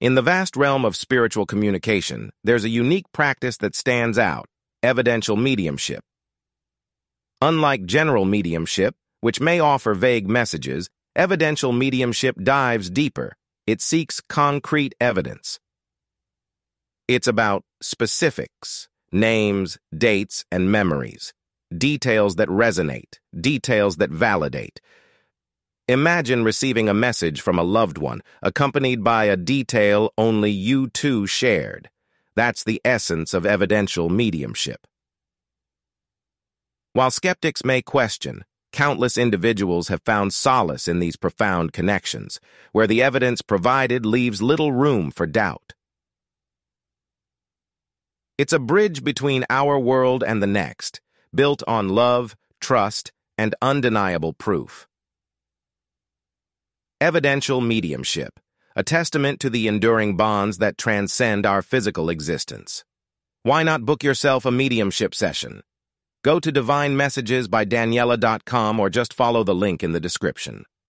In the vast realm of spiritual communication, there's a unique practice that stands out: evidential mediumship. Unlike general mediumship, which may offer vague messages, evidential mediumship dives deeper. It seeks concrete evidence. It's about specifics, names, dates, and memories, details that resonate, details that validate. Imagine receiving a message from a loved one, accompanied by a detail only you two shared. That's the essence of evidential mediumship. While skeptics may question, countless individuals have found solace in these profound connections, where the evidence provided leaves little room for doubt. It's a bridge between our world and the next, built on love, trust, and undeniable proof. Evidential mediumship, a testament to the enduring bonds that transcend our physical existence. Why not book yourself a mediumship session? Go to divinemessagesbydaniela.com or just follow the link in the description.